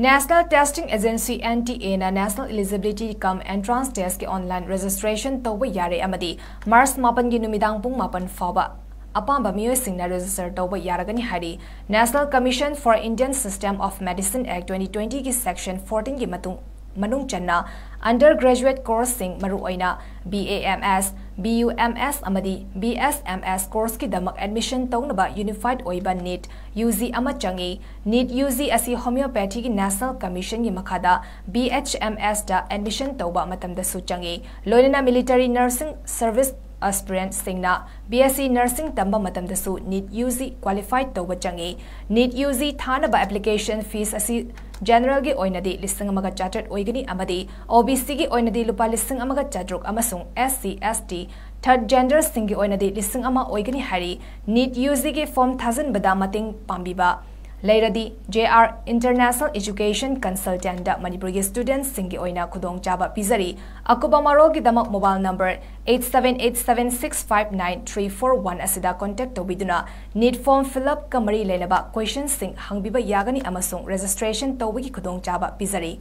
National testing agency (NTA) ना national eligibility cum entrance test के online registration तोब यारे अमदी मार्च 8 गी नुमिदांग पुंग 8 फाबा अपाम मियोइसिंगना रजिस्टर तोब यारगनी हारी national commission for Indian system of medicine act 2020 की सेक्शन 14 की मनुंग चन्ना अंडरग्रेजुएट कोर्स सिंग मरु ओइना BAMS B.U.M.S. amadi B.S.M.S. course ki damak admission taunaba unified oiba NEET UG ama changi NEET UG asi homeopathy ki national commission gi makhada B.H.M.S. da admission tauba matamda su changi loinana military nursing service aspirant singna B.Sc. nursing tamba matamda su NEET UG qualified tauba changi NEET UG thanaba application fees asi general gi oinadi listing amaga chartered oigani amadi OBC gi oinadi lupa listing amaga chatruk amasung SC ST third gender singi oinadi listing ama oigani hari NEET UG gi form thazen bada mating pambiba leiradi JR International Education Consultant da Manipur gi students singi oina khudong chaba pizari akuba maro gi damak mobile number 8787659341 asida contact tobiduna NEET form fill up kamari lelaba questions sing hangbiba yagani amasung registration towi gi khudong chaba pizari